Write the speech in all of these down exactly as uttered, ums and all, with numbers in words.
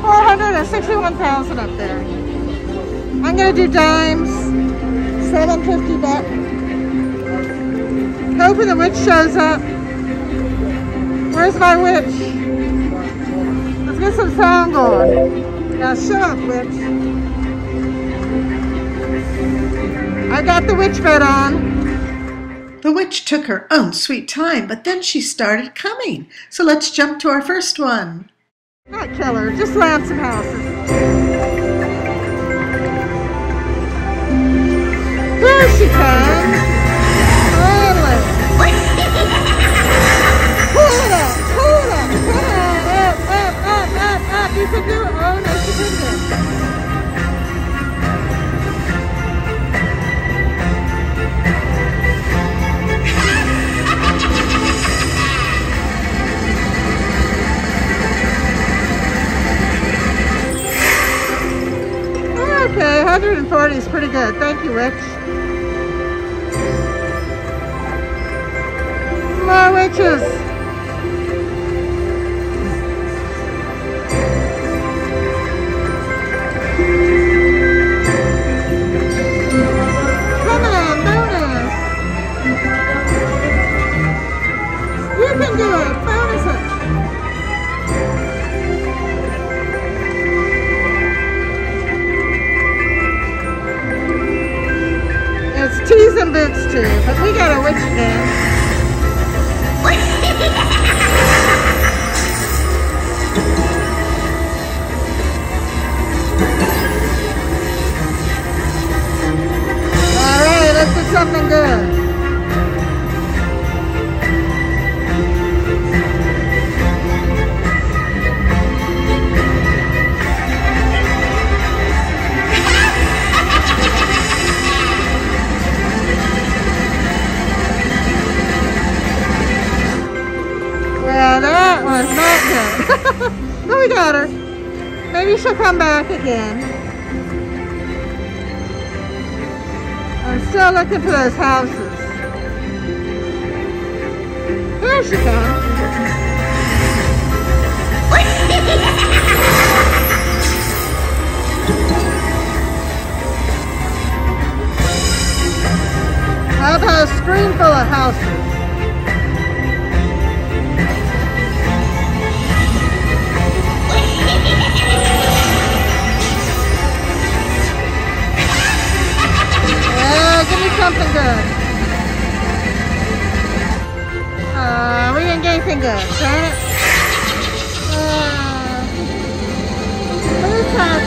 four hundred sixty-one thousand up there. I'm gonna do dimes, seven fifty buck. Hoping the witch shows up. Where's my witch? Let's get some sound going. Now show up, witch. I got the witch bed on. The witch took her own sweet time, but then she started coming. So let's jump to our first one. Not kill her, just land some houses. There she comes. Totally. Pull up, pull up, pull up, up, up, up, up. You can do it. Oh no, she couldn't do it. Okay, one hundred forty is pretty good. Thank you, witch. More witches. Come on, bonus. You can do it. Bonus it. Tees and boots too, but we got a witch dance. All right, let's do something good. Oh, we got her. Maybe she'll come back again. I'm still looking for those houses. There she comes. How about a screen full of houses? Give me something good. Uh, we didn't get anything good, right? Uh, who's had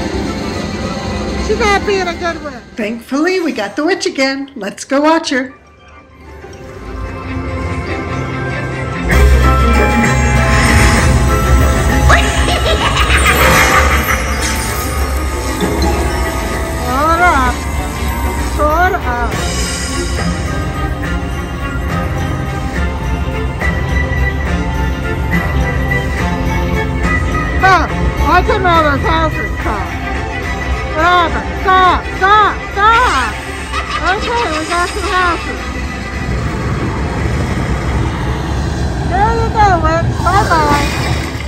the witch too? She's not being a good witch. Thankfully, we got the witch again. Let's go watch her. I couldn't all those houses come. Whatever. Stop, stop, stop. Okay, we got some houses. There you go, witch.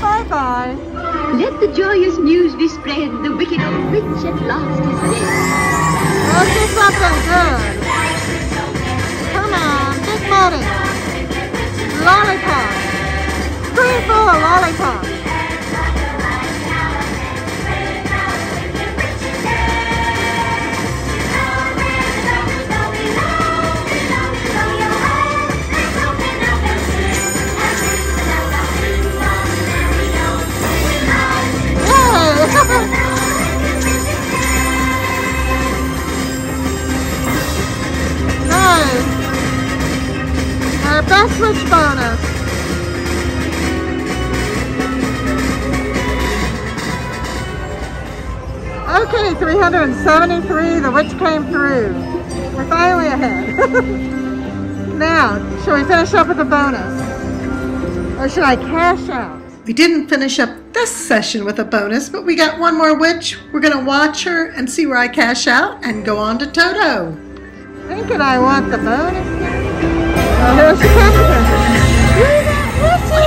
Bye-bye. Bye-bye. Let the joyous news be spread. The wicked old witch at last is dead. Let's do something good. Come on, big money. Lollipop. Pretty full of lollipops. Best witch bonus. Okay, three hundred seventy-three, the witch came through. We're finally ahead. Now, should we finish up with a bonus? Or should I cash out? We didn't finish up this session with a bonus, but we got one more witch. We're gonna watch her and see where I cash out and go on to Toto. Thinking I want the bonus. Oh, here she comes again. You're that witch!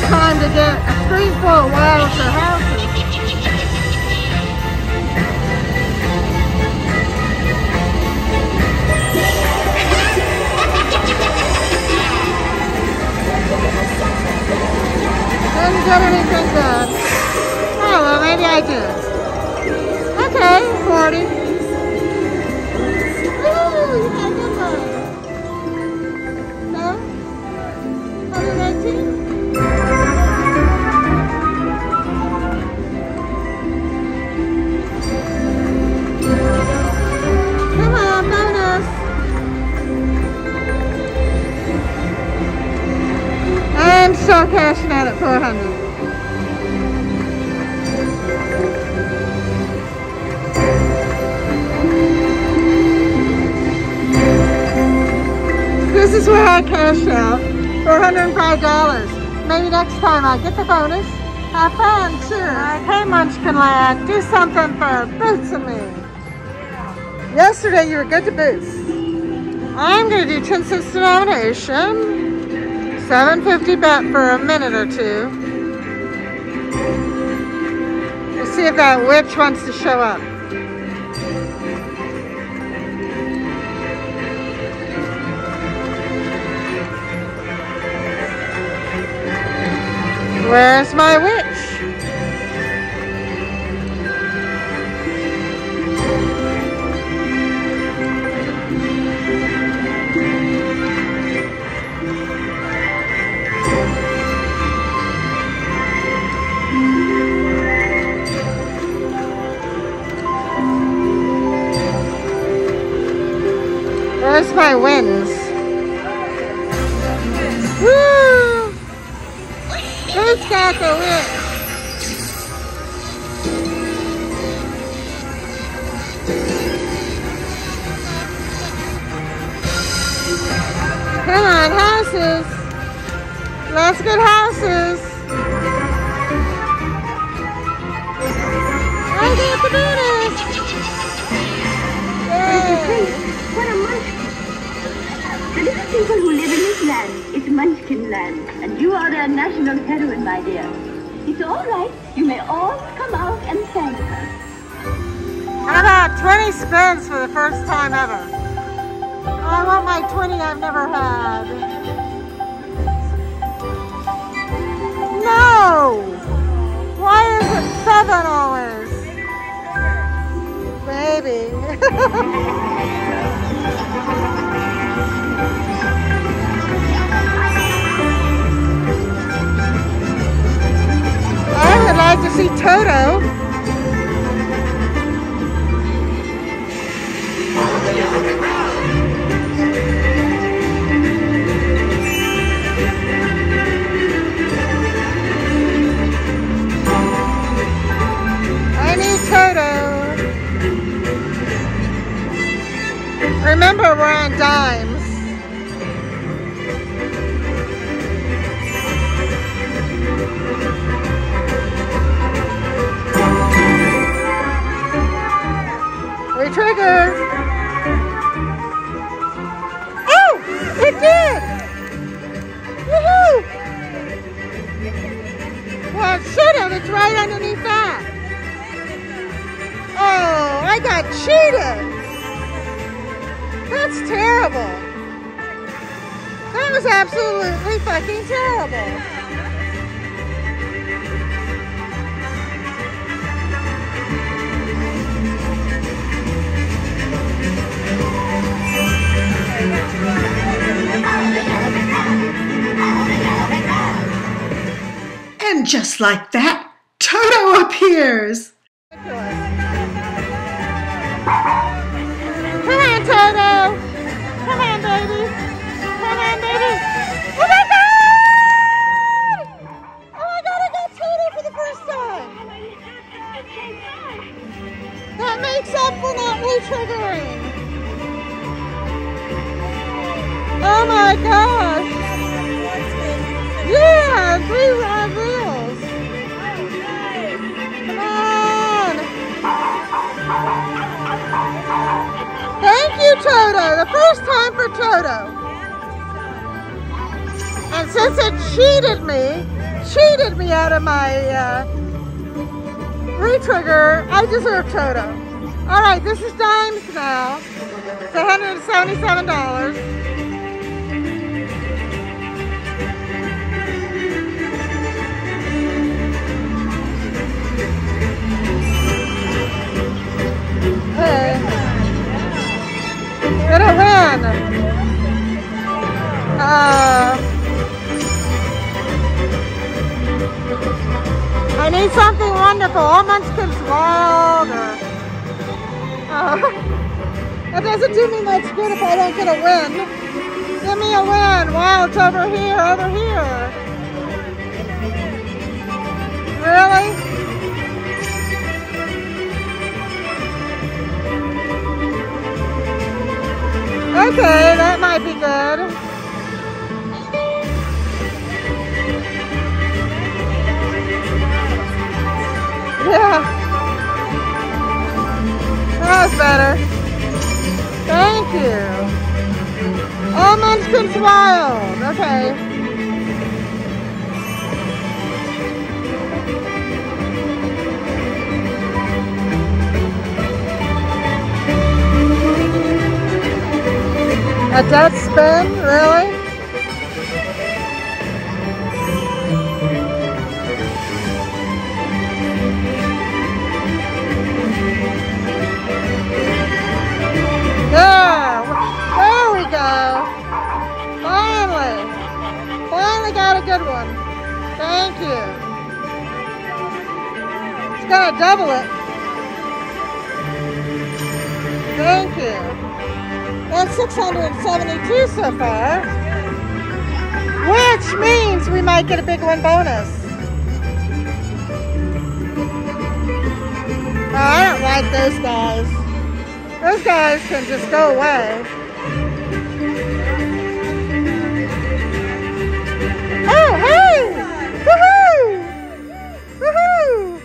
the time to get a street full of wild for houses. Didn't get anything done. Oh, well, maybe I did. Okay, forty. Ooh, you had a good one. No? one nineteen? I'm still cashing out at four hundred. This is where I cash out for one hundred five dollars. Maybe next time I get the bonus. Have fun, sure. Like, hey, Munchkinland, do something for Boots and me. Yesterday you were good to Boots. I'm going to do ten cents donation. seven fifty bet for a minute or two. We'll see if that witch wants to show up. Where's my witch? Where's my wins? Woo! Who's got the witch? Come on, houses! Let's get houses! I got the bonus! Yay! What a munchkin! The little people who live in this land is Munchkinland, and you are their national heroine, my dear. It's all right. You may all come out and thank us. How about twenty spins for the first time ever? I want my twenty I've never had. No! Why is it seven dollars? Baby. I would like to see Toto. I need Toto. Remember, we're on dimes. Trigger. Oh, it did. Woohoo! Well, it should have. It's right underneath that. Oh, I got cheated. That's terrible. That was absolutely fucking terrible. And just like that, Toto appears. Come on, Toto. Come on, baby. Come on, baby. Oh my God! Oh my God, I got Toto for the first time. That makes up for not re-triggering. Oh my gosh! Yeah, three round reels! Come on! Thank you, Toto! The first time for Toto! And since it cheated me, she me out of my uh, re-trigger, I deserve Toto. All right, this is dimes now. It's one hundred seventy-seven dollars. Did I win? Uh, I need something wonderful. All Munchkin's wild. Uh, it doesn't do me much good if I don't get a win. Give me a win. Wow, it's over here, over here. Really? Okay, that might be good. Yeah. That's better. Thank you. All Munchkin's wild. Okay. A dead spin, really? There! There we go! Finally! Finally got a good one. Thank you. It's got to double it. Thank you. That's six hundred seventy-two so far, which means we might get a big one bonus. Oh, I don't like those guys. Those guys can just go away. Oh, hey! Woohoo! Woohoo!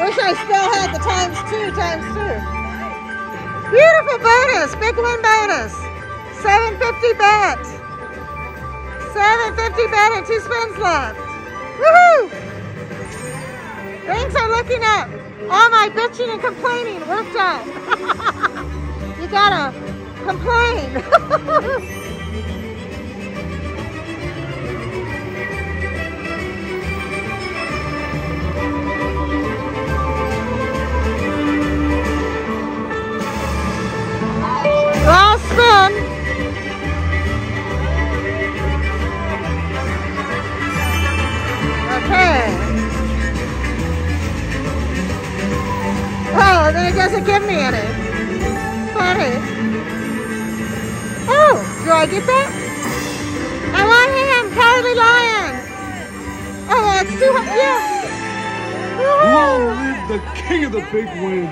Wish I still had the times two, times two. Beautiful bonus, big win bonus. seven fifty bet. seven fifty bet and two spins left. Woohoo! Things are looking up. All my bitching and complaining worked out. You gotta complain. Last spin. Okay. Oh, then it doesn't give me any. Funny. Oh, do I get that? I want him, Cowardly Lion. Oh, that's two hundred. Yes. Long live the king of the big win.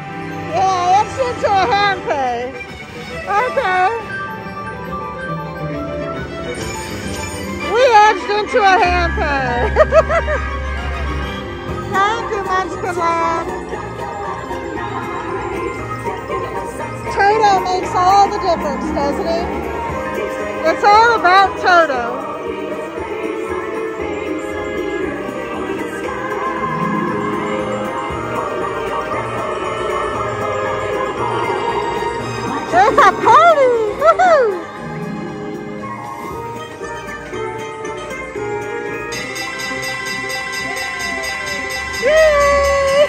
Yeah, let's get to a hand pay. Okay. We edged into a hand pay. Thank you, Munchkinland. Toto makes all the difference, doesn't it? It's all about Toto. It's a party! Woohoo! Yay!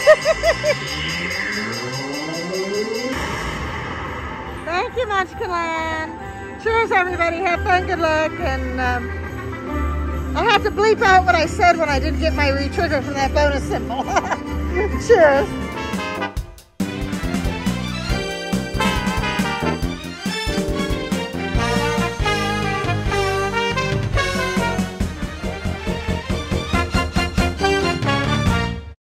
Thank you, Munchkinland. Cheers, everybody. Have fun, good luck, and um, I'll have to bleep out what I said when I didn't get my re-trigger from that bonus symbol. Cheers.